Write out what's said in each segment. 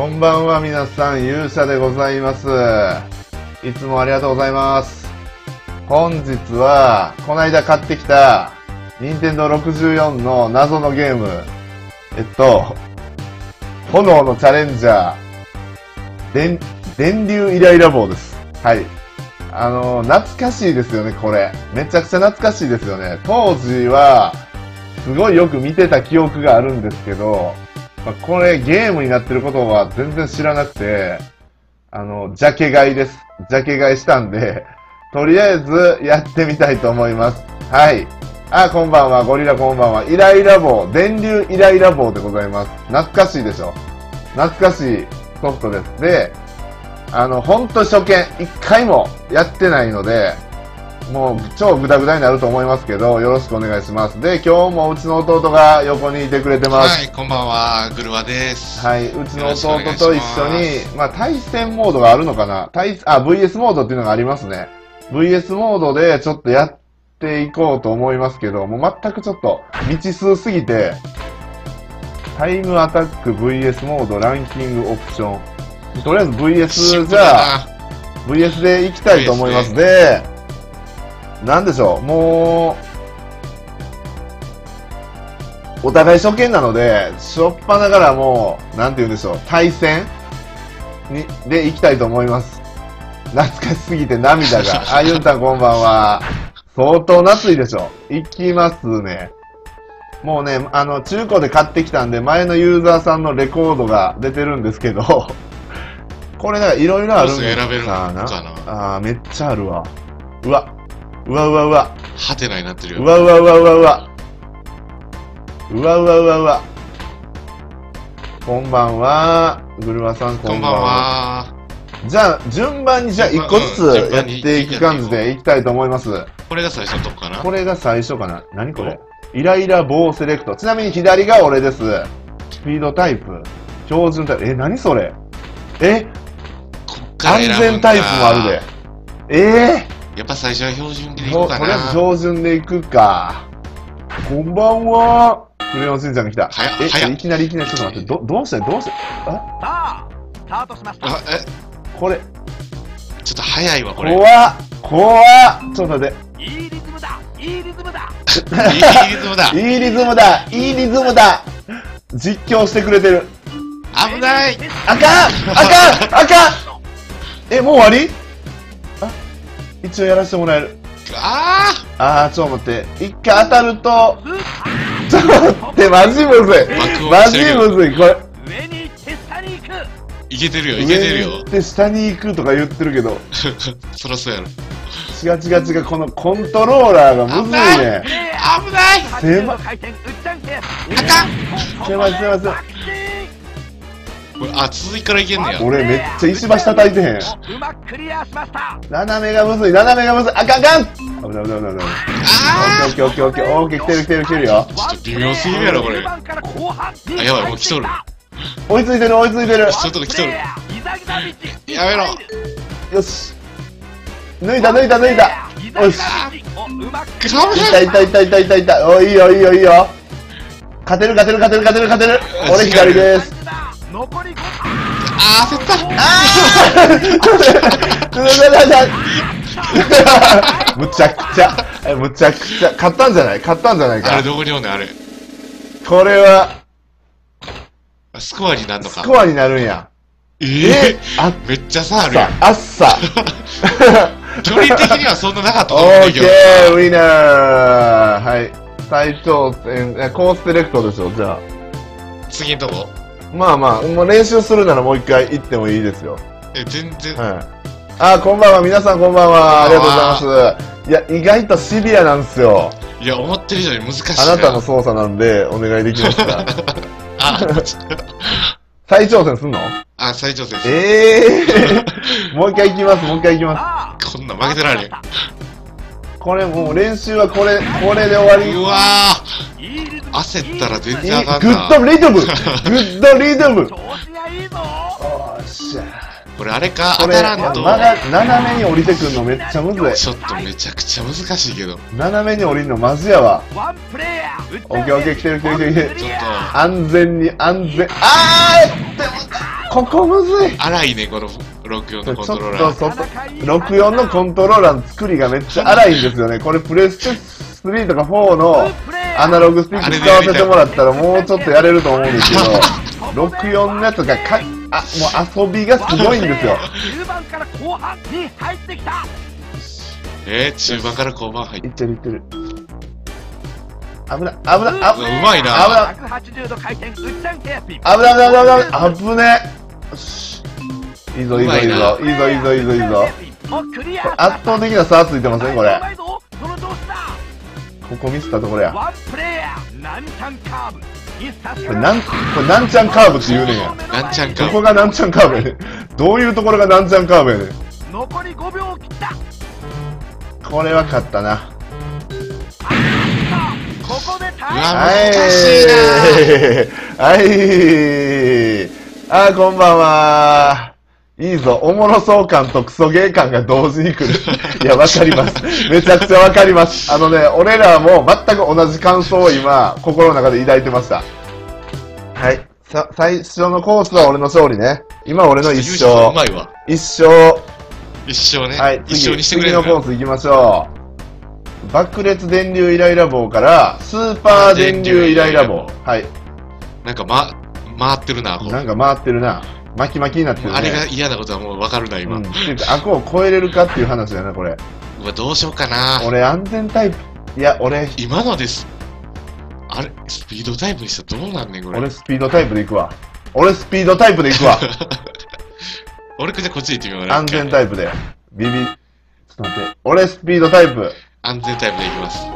こんばんは皆さん、勇者でございます。いつもありがとうございます。本日はこの間買ってきたニンテンドー64の謎のゲーム、炎のチャレンジャー電流イライラ棒です。はい、懐かしいですよね。これめちゃくちゃ懐かしいですよね。当時はすごいよく見てた記憶があるんですけど、これゲームになってることは全然知らなくて、ジャケ買いです。ジャケ買いしたんで、とりあえずやってみたいと思います。はい。あ、こんばんは。ゴリラこんばんは。イライラ棒。電流イライラ棒でございます。懐かしいでしょ。懐かしいソフトです。で、ほんと初見、一回もやってないので、もう超グダグダになると思いますけど、よろしくお願いします。で、今日もうちの弟が横にいてくれてます。はい、こんばんは、ぐるわです。はい、うちの弟と一緒に、まあ、対戦モードがあるのかな。VS モードっていうのがありますね。VS モードでちょっとやっていこうと思いますけど、もう全くちょっと未知数すぎて、タイムアタック VS モードランキングオプション。とりあえず VS じゃあ、VS でいきたいと思います。で、なんでしょう、もう、お互い初見なので、しょっぱながらもう、なんて言うんでしょう、対戦に、で行きたいと思います。懐かしすぎて涙が。あ、ゆんたんこんばんは。相当夏いでしょ。行きますね。もうね、中古で買ってきたんで、前のユーザーさんのレコードが出てるんですけど、これだからいろいろあるんですかな。選べるのかな。あー、めっちゃあるわ。うわ。うわうわうわ。はてなになってるよ。うわうわうわうわうわ。うわうわうわうわ。こんばんは。ぐるわさんこんばんは。じゃあ、順番に、じゃあ1個ずつやっていく感じでいきたいと思います。これが最初のとこかな。これが最初かな。何これ。イライラ棒セレクト。ちなみに左が俺です。スピードタイプ。標準タイプ。何それ。安全タイプもあるで。やっぱ最初は標準でいこうかな。とりあえず標準でいくか。こんばんは。クレヨンしんちゃんが来た。いきなり、ちょっと待って、どうしてああ、スタートしました。これ。ちょっと早いわ、これ。怖っ。ちょっと待って。いいリズムだ。実況してくれてる。危ない。あかん。もう終わり？一応やらせてもらえる。ちょっと待って。一回当たると、ちょっと待って、マジむずい、これ。いけてるよ。上に行って下に行くとか言ってるけど。そらそうやろ。違う、このコントローラーがむずいね。狭い。続きからいけんねや。俺めっちゃ石橋叩いてへん。斜めがむずい。あかん。危ない。オッケー。来てるよ。ちょっと微妙すぎるやろこれ。やばい、もう来とる。追いついてる。やめろ。よし。抜いた。よし。いた。おいいよ。勝てる。俺左です。焦った。むちゃくちゃ勝ったんじゃないか。あれどこにおんねん、あれ。これはスコアになるのか。スコアになるんや。めっちゃ差あるやん。距離的にはそんななかったと思うけど。オーケー、ウィナー。はい、最頂点コースセレクトでしょ。じゃあ次のとこ、もう練習するならもう一回行ってもいいですよ。全然。こんばんは、皆さんこんばんは。ありがとうございます。いや、意外とシビアなんですよ。いや、思ってる以上に難しい。あなたの操作なんで、お願いできますか。再挑戦すんの？再挑戦する。もう一回行きます。こんな負けてられん。これもう練習はこれで終わり。うわー、焦ったら全然あかんな。グッドリズム。おっしゃ。これあれか、当たらんと。斜めに降りてくんのめっちゃむずい。ちょっとめちゃくちゃ難しいけど。斜めに降りるのマジやわ。オッケー、来てる。ちょっと安全に。あーって。ここむずい。荒いね、この64のコントローラー。64のコントローラーの作りがめっちゃ荒いんですよね。これプレステ3とか4のアナログスティック使わせてもらったらもうちょっとやれると思うんですけど、64のやつがもう遊びがすごいんですよ。中盤から後半に入ってきた。中盤から後半入って。いってるいってる。危ない危ない危ない。うまいな。危ない危ない危ない危ね。いいぞいいぞいいぞいいぞいいぞいいぞいいぞ。圧倒的な差ついてませんこれ。ここミスったところや。これなんちゃんカーブって言うねんや。なんちゃんカーブ。ここがなんちゃんカーブやね。どういうところがなんちゃんカーブやねん。残り5秒切った。これは勝ったな。はい、こんばんは。いいぞ、おもろそう感とクソゲー感が同時に来る。いや、わかります。めちゃくちゃわかります。俺らも全く同じ感想を今、心の中で抱いてました。はい。最初のコースは俺の勝利ね。今俺の一勝。一勝ね。はい、次のコース行きましょう。爆裂電流イライラ棒からスーパー電流イライラ棒。はい。なんか回ってるな、なんか回ってるな。巻き巻きになってるね。あれが嫌なことはもう分かるな、今。うん。あこを超えれるかっていう話だな、これ。うわ、どうしようかな。俺、安全タイプ。いや、俺。今のです。あれ、スピードタイプにしたらどうなんねん、これ。俺、スピードタイプでいくわ。俺、こっち行ってみようね。安全タイプで。ちょっと待って。俺、スピードタイプ。安全タイムでいきます。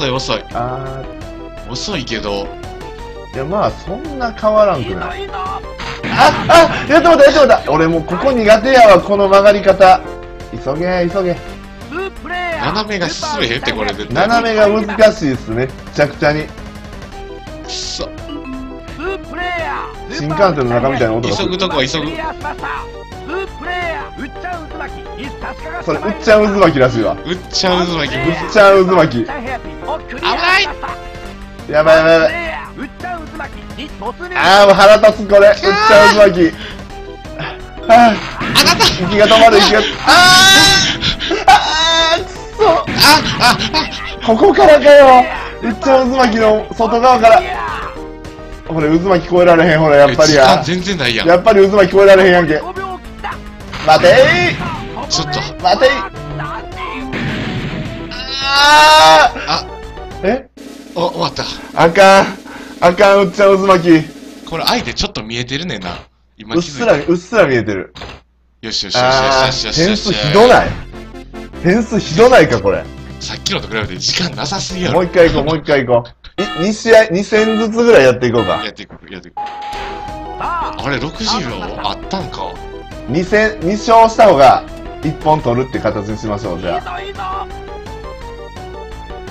遅い遅い。遅いけど。いや、まあ、そんな変わらんくない。やってもうた、俺もうここ苦手やわ、この曲がり方。急げ、斜めが進めへんって、これ絶対。斜めが難しいっす、めっちゃくちゃに。くそ。新幹線の中みたいな音が。急ぐとこは急ぐ。それ、うっちゃん渦巻きらしいわ。うっちゃん渦巻き。危ない！やばい。もう腹立つ、これ。うっちゃん渦巻き。息が止まる、くそ。ここからかよ。うっちゃん渦巻きの外側から。これ、渦巻き超えられへん、ほら、やっぱりや。全然ないやん。やっぱり渦巻き超えられへんやんけ。待てー！ちょっと。待てー！終わった。うっちゃん渦巻き。これ、相手ちょっと見えてるねんな。今、うっすら見えてる。よし。点数ひどない？か、これ。さっきのと比べて時間なさすぎやろ。もう一回行こう。2試合、2戦ずつぐらいやっていこうか。やっていく。あれ、60秒あったんか。2勝した方が1本取るって形にしましょう、じゃあ。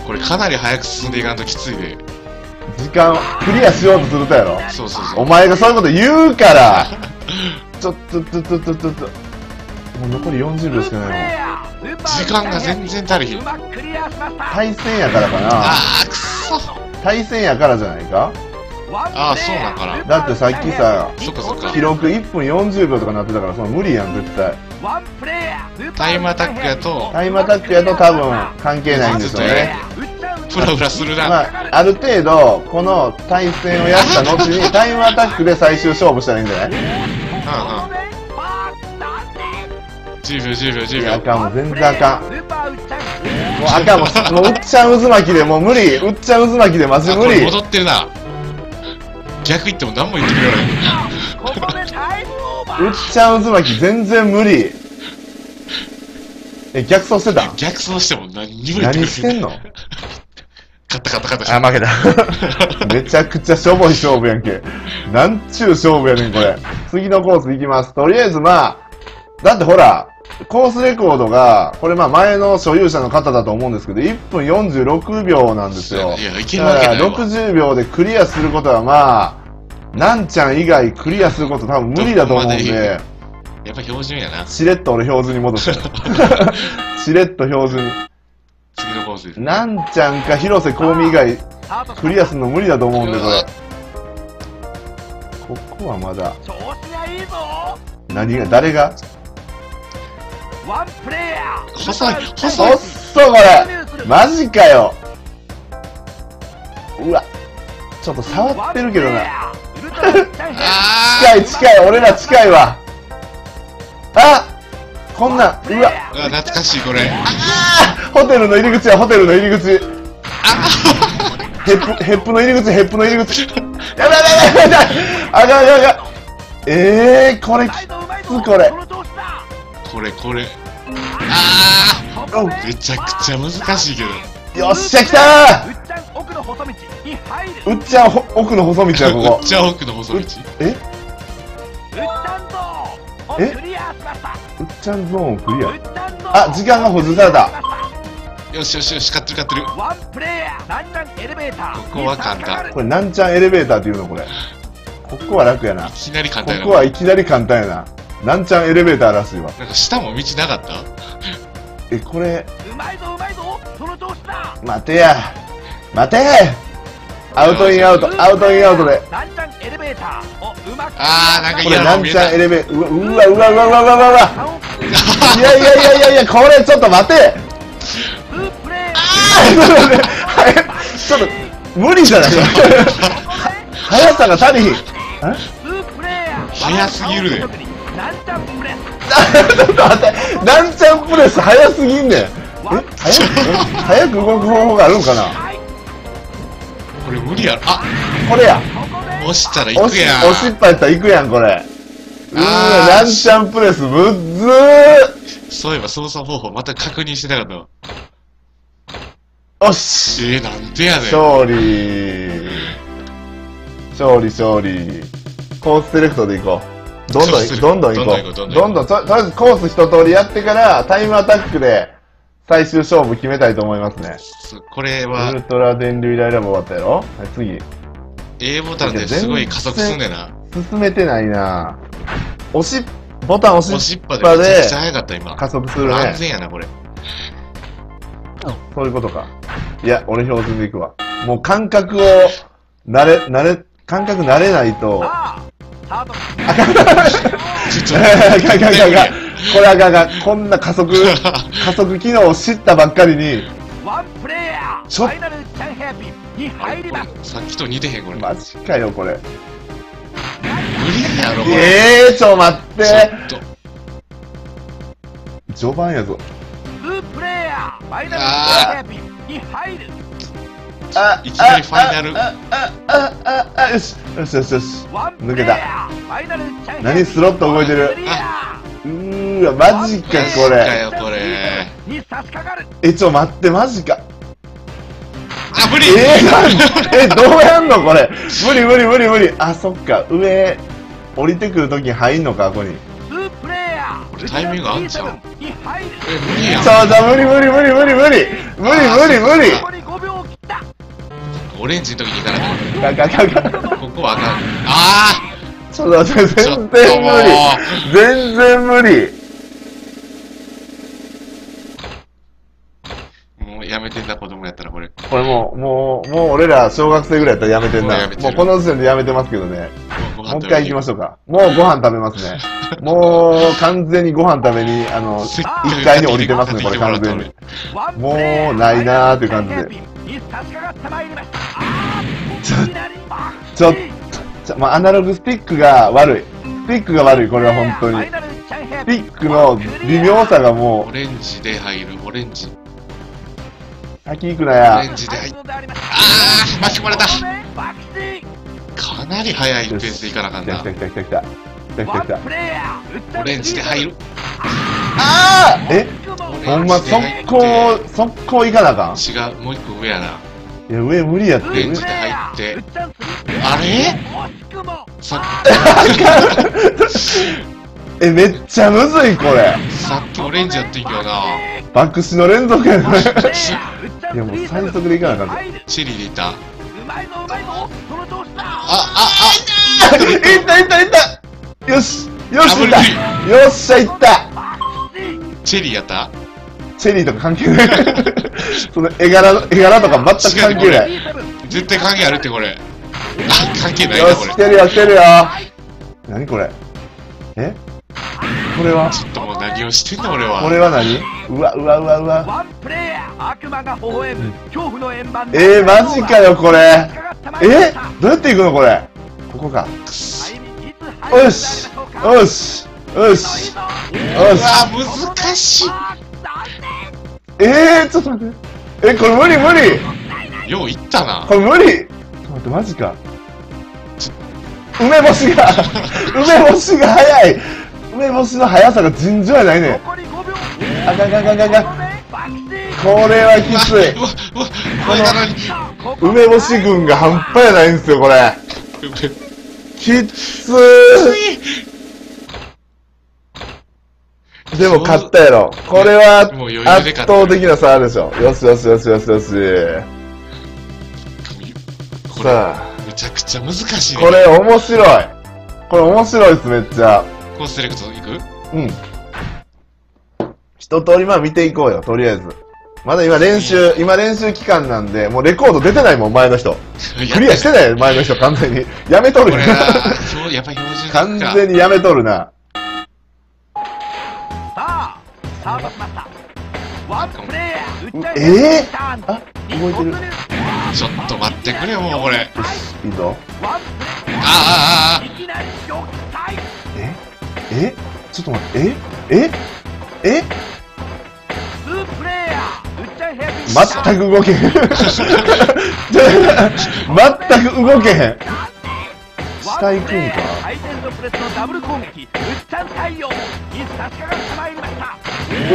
これかなり早く進んでいかんときついで。時間、クリアしようとするとやろ。そう。お前がそういうこと言うから。ちょっと。もう残り40秒しかないもん。時間が全然足りひん。対戦やからかな。くそ。対戦やからじゃないか。そうだから。だってさっきさ、記録1分40秒とかなってたから、その無理やん、絶対。タイムアタックやと多分関係ないんですよね。フラフラするな。ある程度、この対戦をやった後に、タイムアタックで最終勝負したらいいんじゃない？10秒。全然あかん。もううっちゃん渦巻きでもう無理。マジ無理。戻ってるな。逆言っても何も言ってくれない。うっちゃん渦巻き全然無理。逆走してた？逆走しても何にも言ってくれない。何してんの？勝った。負けた。めちゃくちゃしょぼい勝負やんけ。なんちゅう勝負やねん、これ。次のコース行きます。とりあえずだってほら、コースレコードが、これ前の所有者の方だと思うんですけど、1分46秒なんですよ。いや、いけるわけないわ。だから60秒でクリアすることはなんちゃん以外クリアすること多分無理だと思うんで、やっぱ標準やな。しれっと俺標準に戻した。しれっと標準に。次のコースです。なんちゃんか広瀬香美以外クリアするの無理だと思うんで、これ。ここはまだ調子がいいぞ。何が誰がワンプレイヤー細い細いおっそこれマジかよ。うわちょっと触ってるけどな近い近い俺ら近いわ。あこんなんうわ懐かしいこれ。ホテルの入り口はホテルの入り口ヘップの入り口ヘップの入り口やばいやばいやばいあがががこれきつこれこれこれああめちゃくちゃ難しいけどよっしゃきたー。うっちゃん奥の細道やここうっちゃん奥の細道ええうっちゃんゾーンをクリア。あ時間が補充された。よしよしよし勝ってる勝ってる。ここは簡単。これなんちゃんエレベーターっていうのこれここは楽やな。いきなり簡単やなここはいきなり簡単やな。なんちゃんエレベーターらしいわ。なんか下も道なかったこれうまいぞうまいぞその調子だ。待てや待てアウトインアウトアウトインアウトでなんちゃんエレベーターをうまくこれなんちゃんエレベーターうわうわうわうわうわうわうわいやいやいやいやいやこれちょっと待てちょっと無理じゃない速さが足りひん速すぎるで。ちょっと待ってなんちゃんプレス速すぎんねん。速く動く方法があるんかなこれ無理やろ。あこれや押したらいくやん。押しっぱやったらいくやんこれ。うわランチャンプレスむっずー。そういえば操作方法また確認してなかったわ。よしなんでやねん。勝利勝利勝利。コースセレクトでいこう。どんどんどんどんいこうどんどん。とりあえずコース一通りやってからタイムアタックで最終勝負決めたいと思いますね。これはウルトラ電流イライラ棒終わったやろ。はい次 A ボタンですごい加速すんねんな。進めてないな。ボタン押しっぱでめちゃくちゃ速かった今。加速するね。安全やなこれ。そういうことか。いや俺標準でいくわ。もう感覚を感覚慣れないとあかんこれあかんあかん。こんな加速機能を知ったばっかりにちょっとさっきと似てへんこれマジかよこれ無理やろこれ。ちょ待って序盤やぞ。いきなりファイナルよしよしよしよし抜けた。何スロット動いてる。うわマジかこれ。ちょ待ってマジか。あ無理どうやんのこれ無理無理無理無理。あそっか上降りてくるときに入んのかここに。これタイミングあんちゃう。無理やん。無理無理無理無理無理無理無理無理。オレンジの時に行かなここはあかん。ああちょっと待って全然無理全然無理。もうやめてんな子供やったらこれもう俺ら小学生ぐらいやったらやめてんな。もうこの時点でやめてますけどね。もう一回行きましょうか。もうご飯食べますね。もう完全にご飯食べに1階に降りてますねこれ完全に。もうないなーって感じでちょっとまあ、アナログスティックが悪い。スティックが悪い、これは本当に。スティックの微妙さがもう。オレンジで入る、オレンジ。先行くなや。オレンジで入る。巻き込まれた。かなり速いペースでいかなかった。来た。オレンジで入る。ほんま、速攻いかなあかん。違う、もう一個上やな。いや上無理やって。オレンジで入ってあれめっちゃむずいこれ。さっきオレンジやっていいけどな爆死の連続やこれ。いやもう最速でいかなかった。チリでいた。ああいったいったいったよしよしいったよっしゃいった。チェリーやったチェリーとか関係ないその絵柄とか全く関係ない。絶対関係あるってこれ。関係ないな、これ。よし、来てるよ、来てるよ。何これ。え、これはちょっともう何をしてんの俺は。これは何、うわうわうわうわ。マジかよこれ。どうやって行くのこれ。ここか。よしよしよしよし。うわ難しい。ちょっと待って、これ無理無理。よういったなこれ、無理。ちょっと待って、マジか。梅干しが梅干しが速い。梅干しの速さが尋常やないね。あかんかんかんかんかん。これはきつい。この梅干し軍が半端やないんですよこれ。きつい。でも勝ったやろこれは。圧倒的な差あるでしょ。よしよしよしよしよし。さあ、めちゃくちゃ難しいね。これ面白い。これ面白いです、めっちゃ。こうセレクトいく？うん。一通りまあ見ていこうよ、とりあえず。まだ今練習、今練習期間なんで、もうレコード出てないもん、前の人。クリアしてないよ、前の人、完全に。やめとるな。やっぱ標準か。完全にやめとるな。あ、動いてる。ちょっと待ってくれよ、もうこれ。いいぞ。ちょっと待って、全く動けへん。全く動けへん。下行くんか。う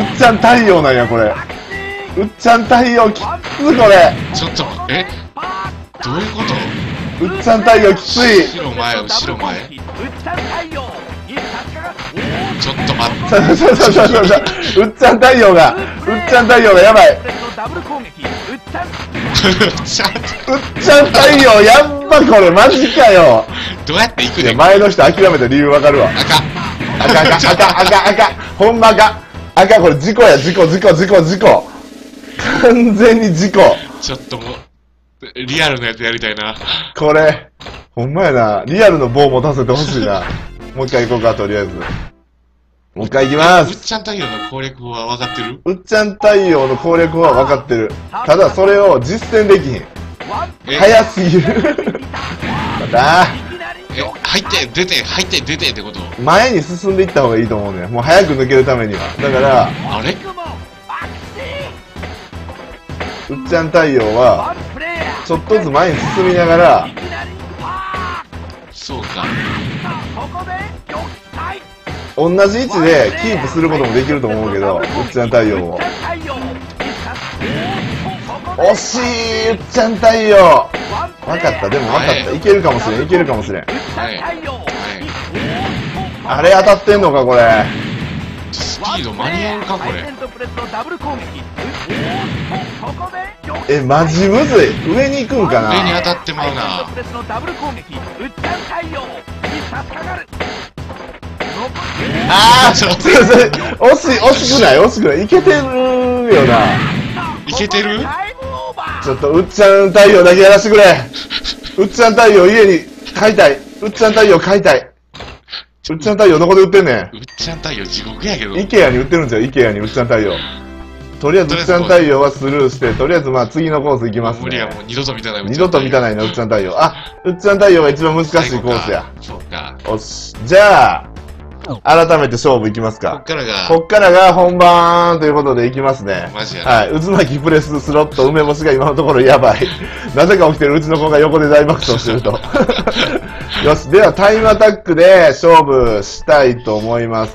っちゃん太陽なんや、これ。うっちゃん太陽きついこれ。ちょっとどういうこと。うっちゃん太陽きつい。白前後ろ前。ちょっと待って。うっちゃん太陽がやばい。うっちゃん太陽やっば。これマジかよ。どうやっていくね。前の人諦めた理由わかるわ。赤ほんまか。赤これ事故や。事故完全に事故。ちょっともうリアルなやつやりたいなこれ。ほんまやな。リアルの棒持たせてほしいな。もう一回行こうか、とりあえず。もう一回行きます。うっちゃん太陽の攻略法は分かってる。ただそれを実践できひん。早すぎる。また入って出て入って出てってこと。前に進んでいった方がいいと思うね。もう早く抜けるためには。だからあれうっちゃん太陽はちょっとずつ前に進みながら。そうか、同じ位置でキープすることもできると思うけど。うっちゃん太陽を惜しい。うっちゃん太陽分かった。でも分かった。いけるかもしれん。あれ当たってんのかこれ。スピード間に合うかこれ。マジむずい。上に行くんかな。上に当たってまうな。惜しくない。いけてるよな。いけてる。ちょっとうっちゃん太陽だけやらせてくれ。うっちゃん太陽家に買いたい。うっちゃん太陽どこで売ってんねん。うっちゃん太陽地獄やけど。IKEA に売ってるんじゃん。IKEA にうっちゃん太陽。とりあえずうっちゃん太陽はスルーして、とりあえずまあ次のコース行きますね。無理や、もう二度と満たない。なうっちゃん太陽。うっちゃん太陽が一番難しいコースや。そうか。おし、じゃあ改めて勝負行きますか。こっからが本番ということで行きますね。マジや。はい。渦巻きプレススロット梅干しが今のところやばい。なぜか起きてるうちの子が横で大爆笑してると。よし、ではタイムアタックで勝負したいと思います。